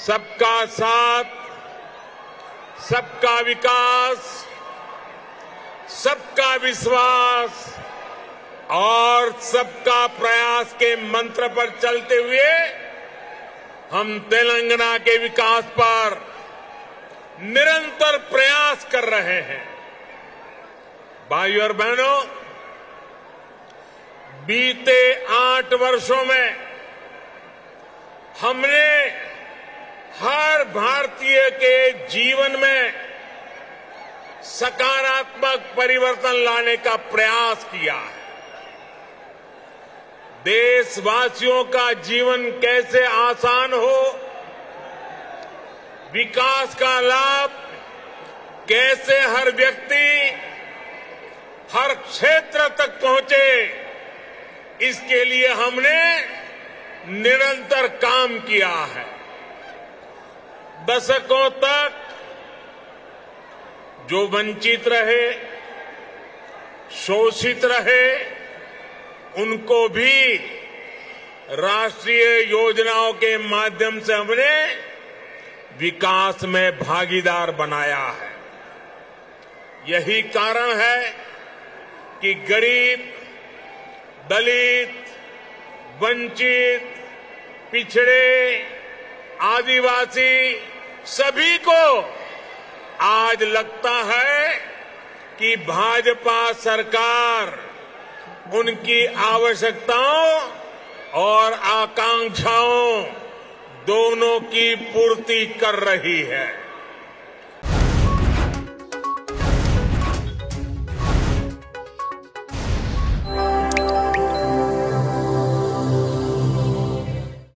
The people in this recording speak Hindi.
सबका साथ, सबका विकास, सबका विश्वास और सबका प्रयास के मंत्र पर चलते हुए हम तेलंगाना के विकास पर निरंतर प्रयास कर रहे हैं। भाइयों और बहनों, बीते 8 वर्षों में हमने हर भारतीय के जीवन में सकारात्मक परिवर्तन लाने का प्रयास किया है। देशवासियों का जीवन कैसे आसान हो, विकास का लाभ कैसे हर व्यक्ति, हर क्षेत्र तक पहुंचे, इसके लिए हमने निरंतर काम किया है। दशकों तक जो वंचित रहे, शोषित रहे, उनको भी राष्ट्रीय योजनाओं के माध्यम से हमने विकास में भागीदार बनाया है। यही कारण है कि गरीब, दलित, वंचित, पिछड़े, आदिवासी सभी को आज लगता है कि भाजपा सरकार उनकी आवश्यकताओं और आकांक्षाओं दोनों की पूर्ति कर रही है।